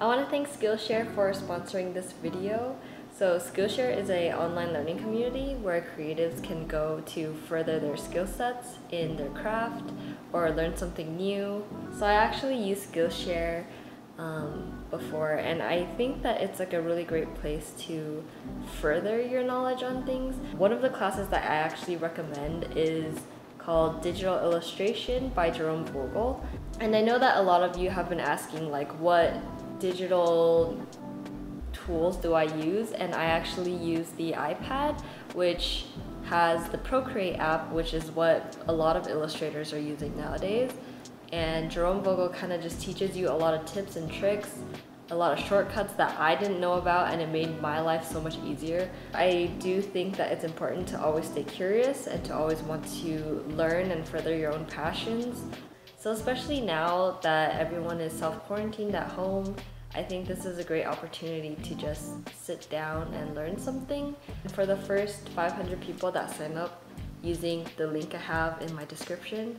I want to thank Skillshare for sponsoring this video. So Skillshare is an online learning community where creatives can go to further their skill sets in their craft or learn something new. So I actually used Skillshare before, and I think that it's like a really great place to further your knowledge on things. One of the classes that I actually recommend is called Digital Illustration by Jerome Vogel. And I know that a lot of you have been asking like what digital tools do I use, and I actually use the iPad, which has the Procreate app, which is what a lot of illustrators are using nowadays. And Jerome Vogel kind of just teaches you a lot of tips and tricks, a lot of shortcuts that I didn't know about, and it made my life so much easier. I do think that it's important to always stay curious and to always want to learn and further your own passions. So especially now that everyone is self-quarantined at home, I think this is a great opportunity to just sit down and learn something. For the first 500 people that sign up using the link I have in my description,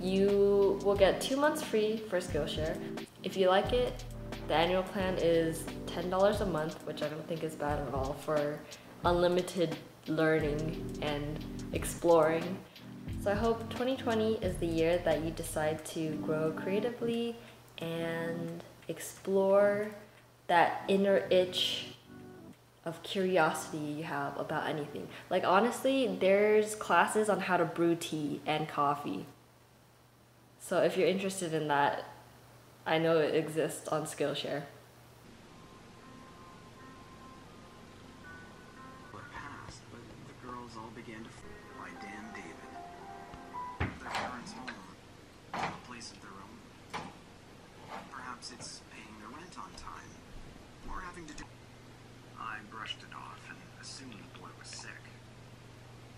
you will get 2 months free for Skillshare. If you like it, the annual plan is $10 a month, which I don't think is bad at all for unlimited learning and exploring. So I hope 2020 is the year that you decide to grow creatively and explore that inner itch of curiosity you have about anything. Like honestly, there's classes on how to brew tea and coffee. So if you're interested in that, I know it exists on Skillshare. What passed, but the girls all began to by Dan David. Their parents' home, a place of their own. Perhaps it's paying their rent on time, or having to do. I brushed it off and assumed the boy was sick.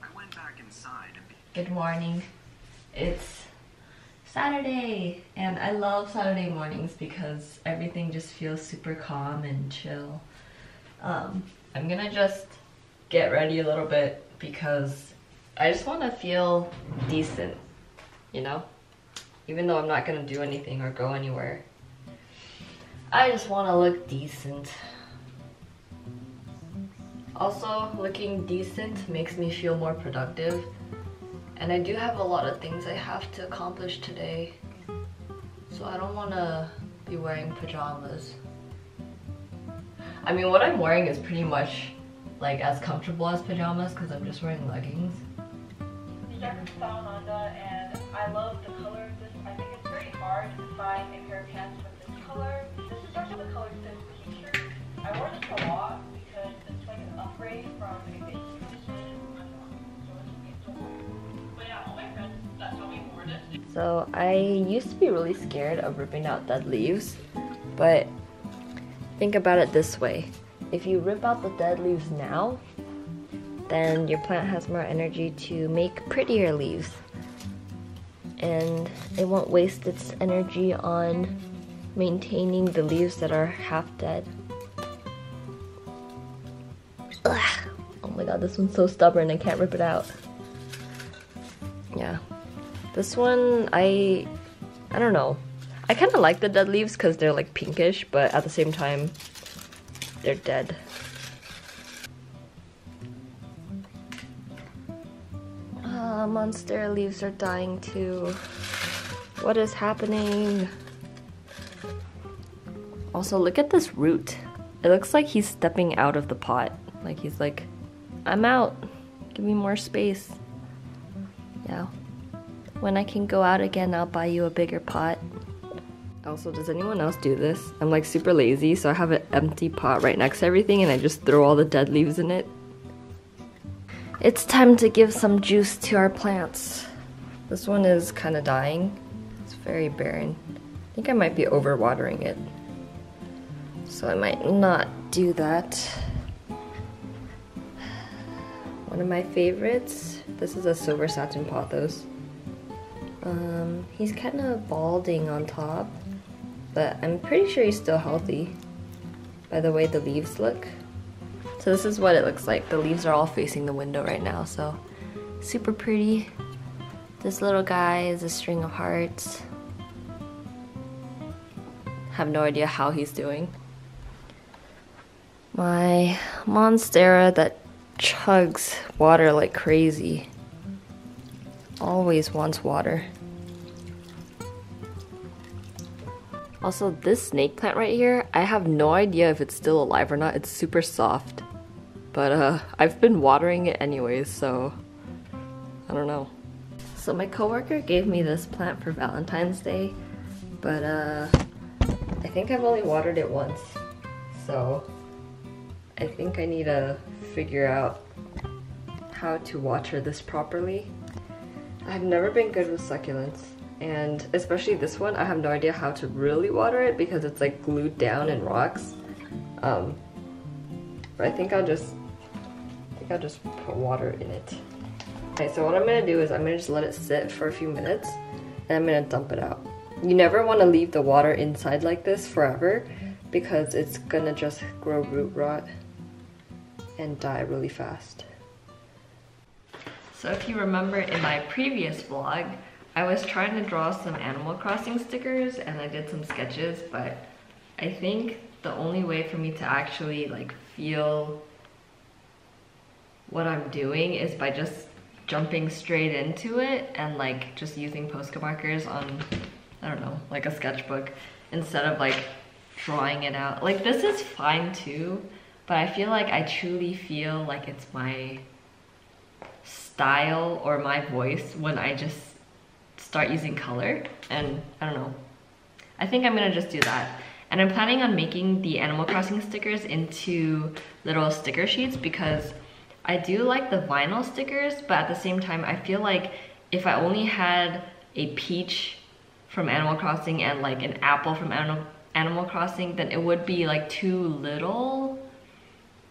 I went back inside and Good morning. It's Saturday, and I love Saturday mornings because everything just feels super calm and chill. I'm gonna just get ready a little bit because I just want to feel decent, you know? Even though I'm not gonna do anything or go anywhere, I just want to look decent. Also, looking decent makes me feel more productive, and I do have a lot of things I have to accomplish today, so I don't want to be wearing pajamas. I mean, what I'm wearing is pretty much like as comfortable as pajamas because I'm just wearing leggings. This is Dr. Salananda, and I love the color of this. I think it's very hard to find a pair of pants with this color. This is actually the color of this t-shirt. I wore this a lot because it's like an upgrade from a basic t-shirt. But yeah, all my friends, that's how we wore it. So I used to be really scared of ripping out dead leaves, but think about it this way. If you rip out the dead leaves now, then your plant has more energy to make prettier leaves, and it won't waste its energy on maintaining the leaves that are half dead. Ugh. Oh my god, this one's so stubborn, I can't rip it out. Yeah. This one, I don't know. I kind of like the dead leaves because they're like pinkish, but at the same time, they're dead. Monstera leaves are dying too. What is happening? Also, look at this root. It looks like he's stepping out of the pot. Like he's like, I'm out. Give me more space. Yeah. When I can go out again, I'll buy you a bigger pot. Also, does anyone else do this? I'm like super lazy, so I have an empty pot right next to everything and I just throw all the dead leaves in it. It's time to give some juice to our plants. This one is kind of dying. It's very barren. I think I might be overwatering it, so I might not do that. One of my favorites. This is a silver satin pothos. He's kind of balding on top, but I'm pretty sure he's still healthy by the way the leaves look. So this is what it looks like. The leaves are all facing the window right now, so super pretty. This little guy is a string of hearts. Have no idea how he's doing. my Monstera that chugs water like crazy. Always wants water. Also, this snake plant right here, I have no idea if it's still alive or not. It's super soft. But I've been watering it anyways, so I don't know. So my coworker gave me this plant for Valentine's Day, but I think I've only watered it once. So I think I need to figure out how to water this properly. I've never been good with succulents. And especially this one, I have no idea how to really water it because it's like glued down in rocks. But I think I'll just put water in it. Okay, so what I'm gonna do is I'm gonna just let it sit for a few minutes, and I'm gonna dump it out. You never want to leave the water inside like this forever because it's gonna just grow root rot and die really fast. So if you remember in my previous vlog, I was trying to draw some Animal Crossing stickers and I did some sketches, but I think the only way for me to actually like feel what I'm doing is by just jumping straight into it and like just using Posca markers on, I don't know, like a sketchbook instead of like drawing it out. Like this is fine too, but I feel like I truly feel like it's my style or my voice when I just start using color, and I don't know. I think I'm gonna just do that. And I'm planning on making the Animal Crossing stickers into little sticker sheets because I do like the vinyl stickers, but at the same time I feel like if I only had a peach from Animal Crossing and like an apple from Animal Crossing, then it would be like too little.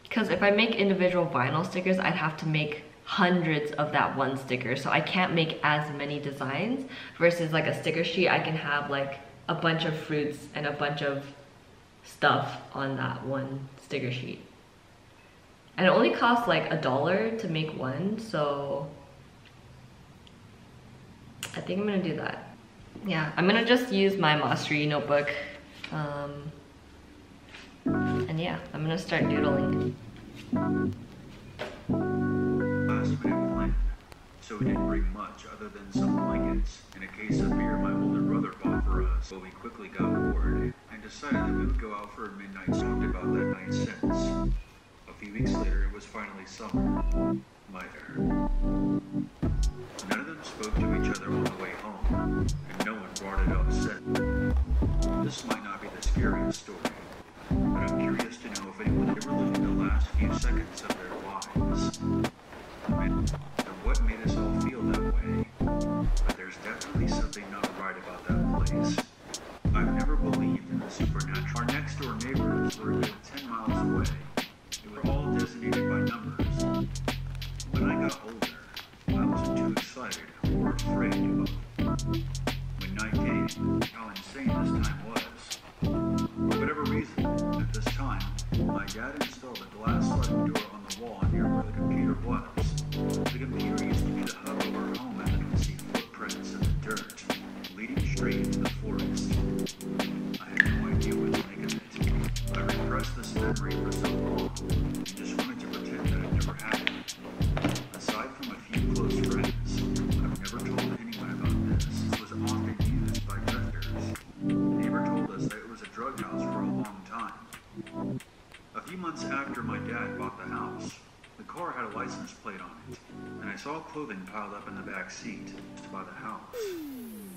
Because if I make individual vinyl stickers, I'd have to make hundreds of that one sticker, so I can't make as many designs versus like a sticker sheet. I can have like a bunch of fruits and a bunch of stuff on that one sticker sheet, and it only costs like $1 to make one, so I think I'm gonna do that. Yeah, I'm gonna just use my Mastery notebook and yeah, I'm gonna start doodling. We didn't plan it, so we didn't bring much other than some blankets and a case of beer my older brother bought for us. But we quickly got bored and decided that we would go out for a midnight sound about that night since. A few weeks later, it was finally summer. My error. None of them spoke to each other on the way home, and no one brought it up said. This might not be the scariest story, but I'm curious to know if anyone ever lived in the last few seconds of their lives. And what made us all feel that way, but there's definitely something not right about that place. I've never believed in the supernatural. Our next door neighbors were about 10 miles away. They were all designated by numbers. When I got older, I wasn't too excited or afraid of them. When night came, how insane this time was. For whatever reason, at this time, my dad installed a glass sliding door on the wall near where the computer was. The computer used to be the hub of our home, and I could see footprints in the dirt, leading straight into the forest. I had no idea what to make of it. I repressed this memory for so long, and just wanted to pretend that it never happened. Aside from a few close friends, I've never told anyone about this. It was often used by drifters. The neighbor told us that it was a drug house for a long time. A few months after my dad bought the house, the car had a license plate on it, and I saw clothing piled up in the back seat just by the house.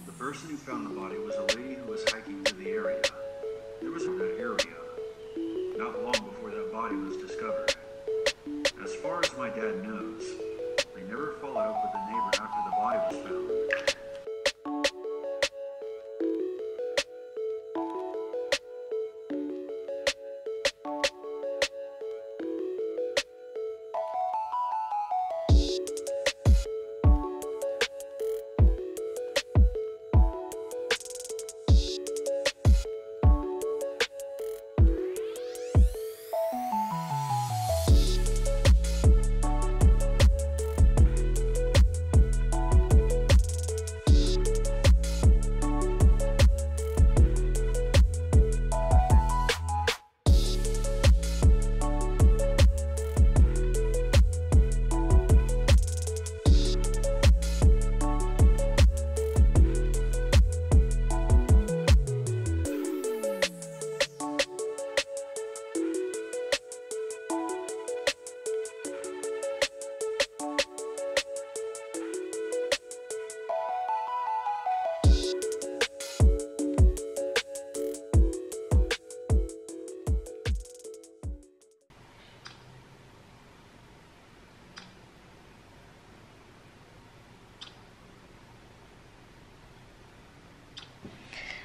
The person who found the body was a lady who was hiking through the area. There was an area not long before that body was discovered. As far as my dad knows, they never followed up with the neighbor after the body was found.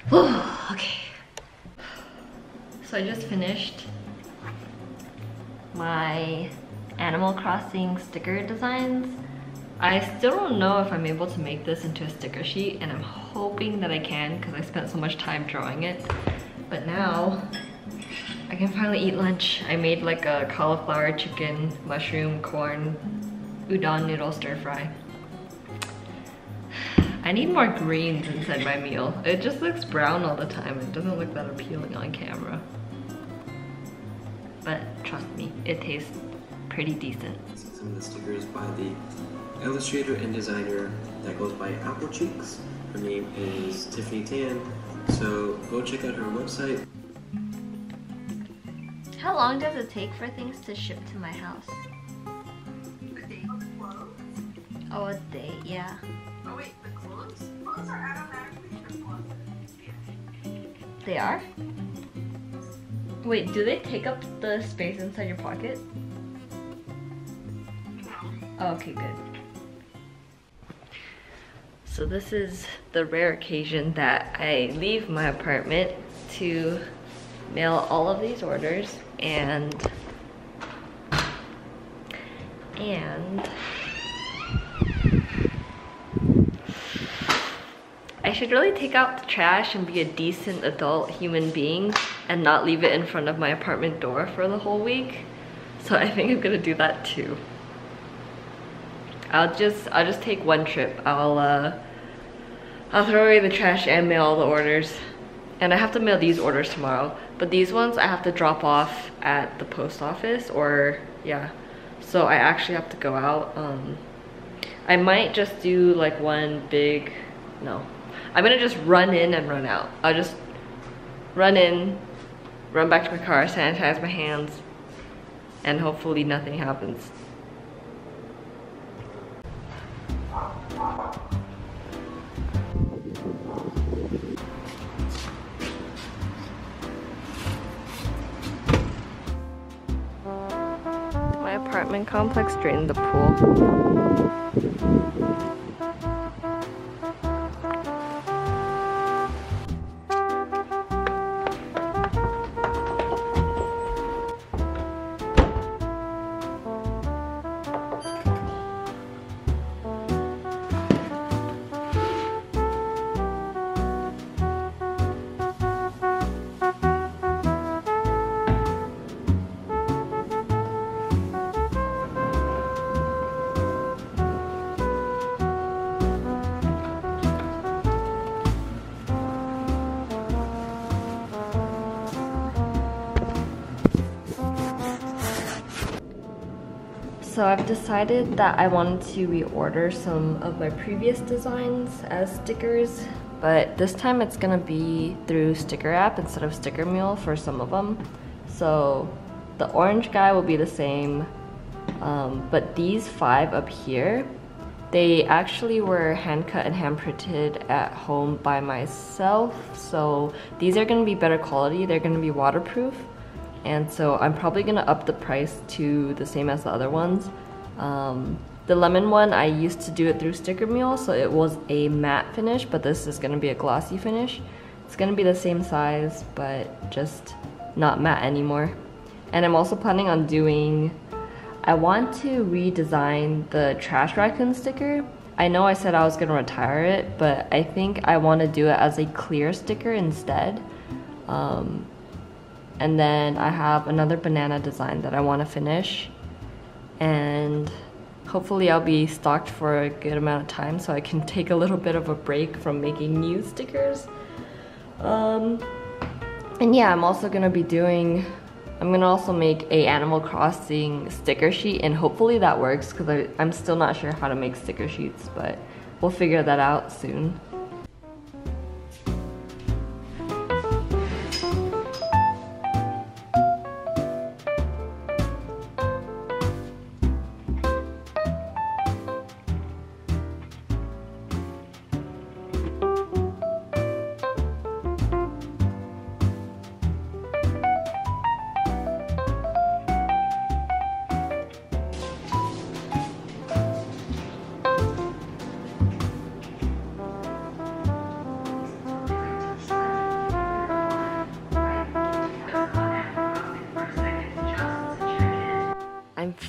Whew, okay. So I just finished my Animal Crossing sticker designs. I still don't know if I'm able to make this into a sticker sheet, and I'm hoping that I can because I spent so much time drawing it. But now I can finally eat lunch. I made like a cauliflower, chicken, mushroom, corn, udon noodle stir fry. I need more greens inside my meal. It just looks brown all the time. It doesn't look that appealing on camera. But trust me, it tastes pretty decent. Some of the stickers by the illustrator and designer that goes by Apple Cheeks. Her name is Tiffany Tan, so go check out her website. How long does it take for things to ship to my house? A day. Oh, a day, yeah. Oh wait, the clothes? Clothes are automatically shipped once it's. They are? Wait, do they take up the space inside your pocket? Oh, okay, good. So this is the rare occasion that I leave my apartment to mail all of these orders, and I should really take out the trash and be a decent adult human being and not leave it in front of my apartment door for the whole week. So I think I'm gonna do that too. I'll just take one trip. I'll throw away the trash and mail all the orders. And I have to mail these orders tomorrow, but these ones I have to drop off at the post office, or yeah. So I actually have to go out. I might just do like one big, no. I'm gonna just run in and run out. I'll just run in, run back to my car, sanitize my hands, and hopefully nothing happens. My apartment complex drained the pool. So I've decided that I wanted to reorder some of my previous designs as stickers, but this time it's gonna be through Sticker app instead of Sticker Mule for some of them. So the orange guy will be the same, but these five up here, they actually were hand cut and hand printed at home by myself. So these are gonna be better quality, they're gonna be waterproof. And so I'm probably gonna up the price to the same as the other ones. The lemon one, I used to do it through Sticker Mule, so it was a matte finish, but this is gonna be a glossy finish. It's gonna be the same size, but just not matte anymore. And I'm also planning on doing, I want to redesign the trash raccoon sticker. I know I said I was gonna retire it, but I think I wanna do it as a clear sticker instead. And then I have another banana design that I want to finish, and hopefully I'll be stocked for a good amount of time so I can take a little bit of a break from making new stickers. And yeah, I'm also gonna be doing, I'm gonna also make a Animal Crossing sticker sheet, and hopefully that works because I'm still not sure how to make sticker sheets, but we'll figure that out soon.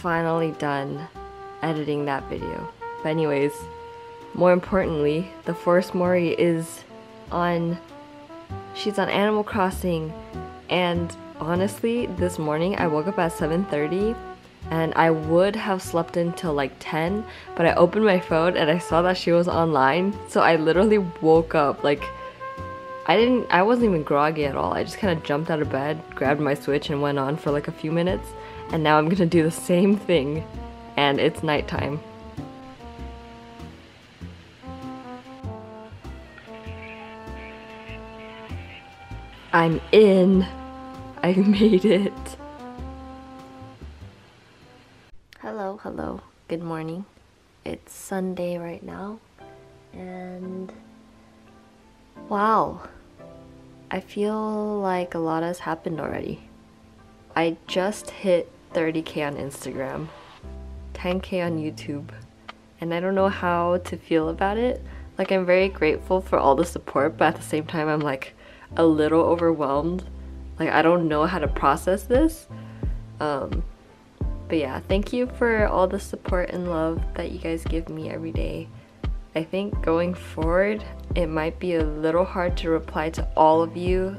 finally done editing that video. But anyways, more importantly, the Forest Mori is on, she's on Animal Crossing, and honestly, this morning I woke up at 7:30 and I would have slept until like 10, but I opened my phone and I saw that she was online, so I literally woke up, like, I wasn't even groggy at all. I just kind of jumped out of bed, grabbed my Switch, and went on for like a few minutes, and now I'm gonna do the same thing, and it's nighttime. I'm in! I made it! Hello, hello. Good morning. It's Sunday right now, and wow! I feel like a lot has happened already. I just hit 30K on Instagram, 10K on YouTube, and I don't know how to feel about it. Like, I'm very grateful for all the support, but at the same time I'm like a little overwhelmed. Like, I don't know how to process this. But yeah, thank you for all the support and love that you guys give me every day. I think going forward, it might be a little hard to reply to all of you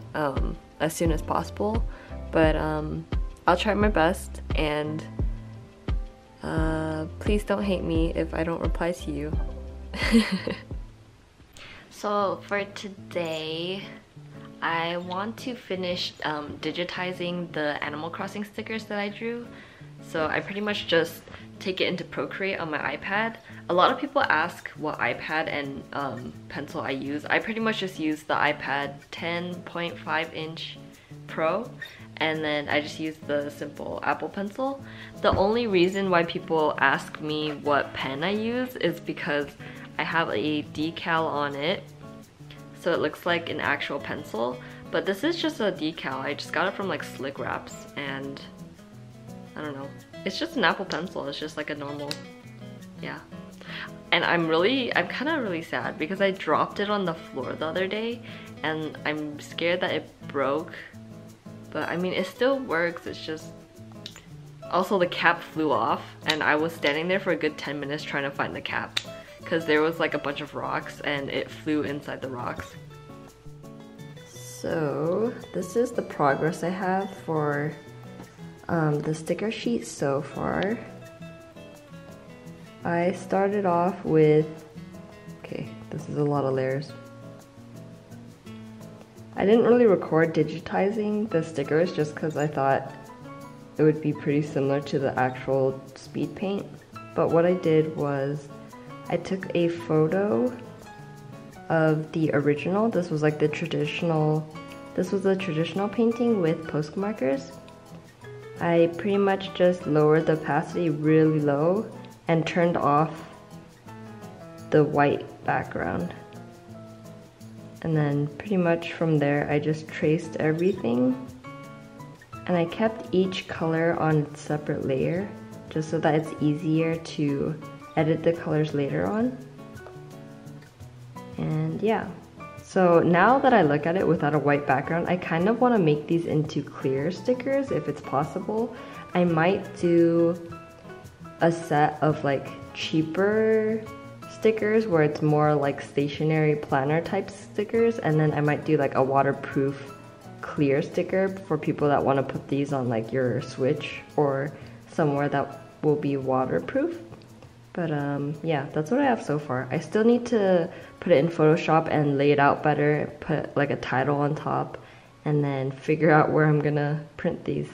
as soon as possible, but I'll try my best, and please don't hate me if I don't reply to you. So for today, I want to finish digitizing the Animal Crossing stickers that I drew. So I pretty much just take it into Procreate on my iPad. A lot of people ask what iPad and pencil I use. I pretty much just use the iPad 10.5 inch Pro, and then I just use the simple Apple Pencil. The only reason why people ask me what pen I use is because I have a decal on it, so it looks like an actual pencil, but this is just a decal. I just got it from like Slick Wraps, and I don't know, it's just an Apple Pencil. It's just like a normal, yeah. And I'm kind of really sad because I dropped it on the floor the other day, and I'm scared that it broke, but I mean, it still works. It's just, also the cap flew off, and I was standing there for a good 10 minutes trying to find the cap, because there was like a bunch of rocks and it flew inside the rocks. So this is the progress I have for the sticker sheet so far. I started off with, okay, this is a lot of layers. I didn't really record digitizing the stickers just because I thought it would be pretty similar to the actual speed paint, but what I did was I took a photo of the original. This was like the traditional, this was the traditional painting with Posca markers. I pretty much just lowered the opacity really low and turned off the white background. And then pretty much from there, I just traced everything. And I kept each color on its separate layer just so that it's easier to edit the colors later on. And yeah, so now that I look at it without a white background, I kind of want to make these into clear stickers if it's possible. I might do a set of like cheaper stickers where it's more like stationary planner type stickers, and then I might do like a waterproof clear sticker for people that want to put these on like your Switch or somewhere that will be waterproof. But yeah, that's what I have so far. I still need to put it in Photoshop and lay it out better, put like a title on top, and then figure out where I'm gonna print these.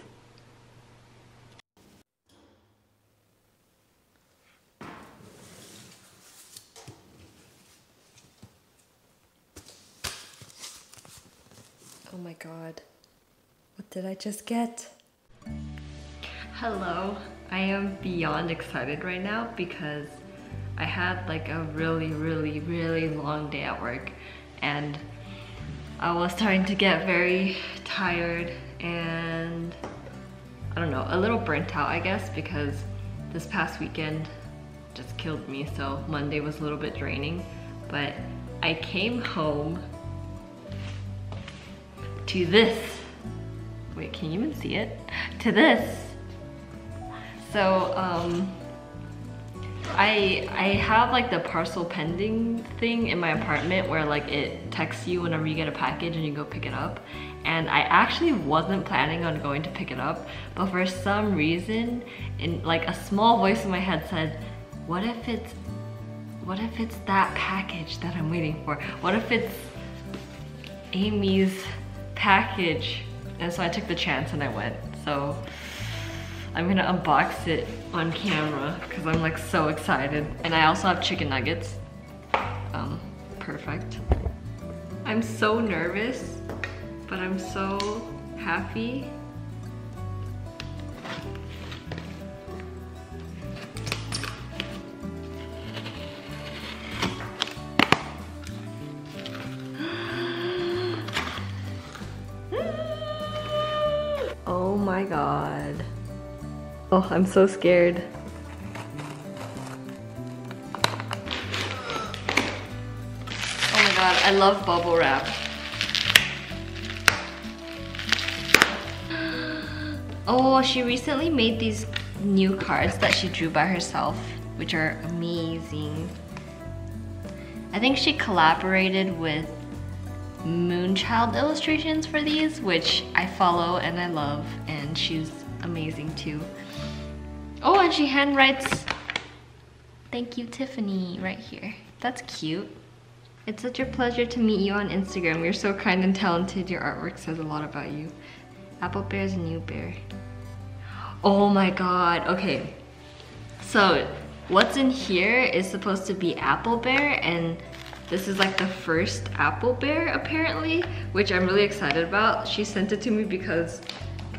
Oh my god, what did I just get? Hello. I am beyond excited right now because I had like a really long day at work, and I was starting to get very tired and I don't know, a little burnt out I guess, because this past weekend just killed me, so Monday was a little bit draining. But I came home to this, wait, can you even see it? To this So I have like the parcel pending thing in my apartment where like it texts you whenever you get a package and you go pick it up. And I actually wasn't planning on going to pick it up, but for some reason, in like a small voice in my head said, what if it's that package that I'm waiting for? What if it's Amy's package? And so I took the chance and I went. So I'm gonna unbox it on camera because I'm like so excited. And I also have chicken nuggets. Perfect. I'm so nervous, but I'm so happy. Oh my god. Oh, I'm so scared. Oh my god, I love bubble wrap. Oh, she recently made these new cards that she drew by herself, which are amazing. I think she collaborated with Moonchild Illustrations for these, which I follow and I love, and she's amazing too. Oh, and she handwrites, "Thank you, Tiffany," right here. That's cute. "It's such a pleasure to meet you on Instagram. You're so kind and talented. Your artwork says a lot about you. Apple Bear's a new bear." Oh my god, okay. So, what's in here is supposed to be Apple Bear, and this is like the first Apple Bear, apparently, which I'm really excited about. She sent it to me because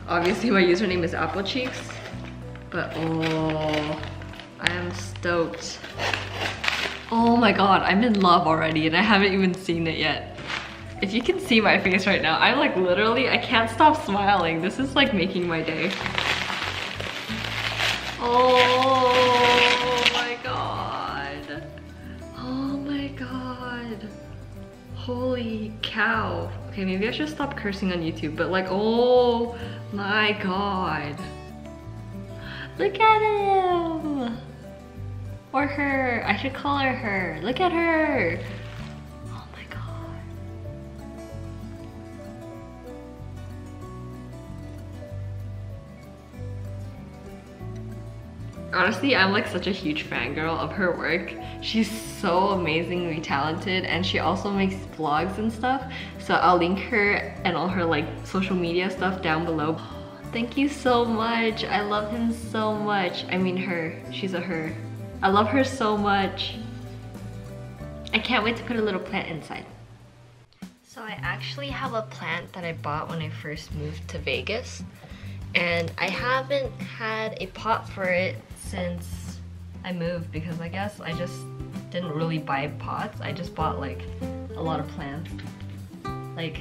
obviously my username is Apple Cheeks. But oh, I am stoked. Oh my god, I'm in love already and I haven't even seen it yet. If you can see my face right now, I'm like literally, I can't stop smiling. This is like making my day. Oh my god. Oh my god. Holy cow. Okay, maybe I should stop cursing on YouTube, but like, oh my god. Look at him! Or her. I should call her her. Look at her! Oh my god. Honestly, I'm like such a huge fangirl of her work. She's so amazingly talented and she also makes vlogs and stuff. So I'll link her and all her like social media stuff down below. Thank you so much. I love him so much. I mean her. She's a her. I love her so much. I can't wait to put a little plant inside. So I actually have a plant that I bought when I first moved to Vegas. And I haven't had a pot for it since I moved because I guess I just didn't really buy pots. I just bought like a lot of plants. Like,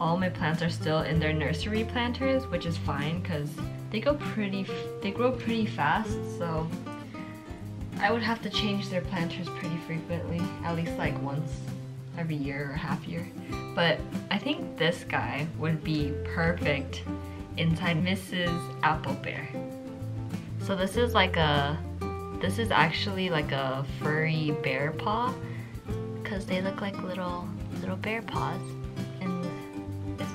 all my plants are still in their nursery planters, which is fine because they grow pretty fast, so I would have to change their planters pretty frequently, at least like once every year or half year. But I think this guy would be perfect inside Mrs. Apple Bear. So this is actually like a furry bear paw because they look like little bear paws.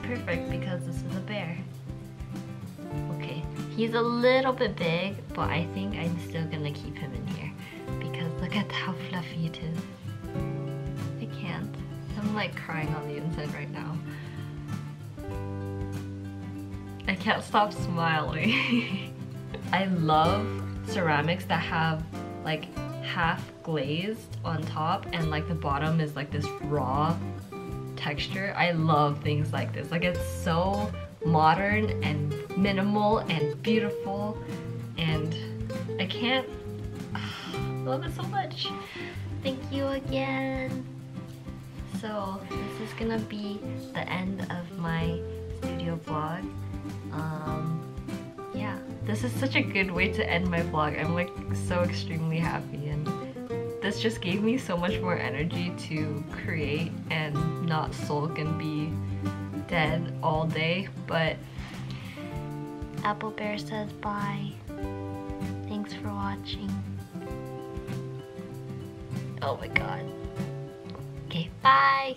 Perfect because this is a bear. Okay, he's a little bit big, but I think I'm still gonna keep him in here because look at how fluffy it is. I can't. I'm like crying on the inside right now. I can't stop smiling. I love ceramics that have like half glazed on top and like the bottom is like this raw texture. I love things like this. Like, it's so modern and minimal and beautiful, and I can't love it so much. Thank you again. So this is gonna be the end of my studio vlog. Yeah, this is such a good way to end my vlog. I'm like so extremely happy, and this just gave me so much more energy to create and not sulk and be dead all day. But Apple Bear says bye. Thanks for watching. Oh my god. Okay, bye.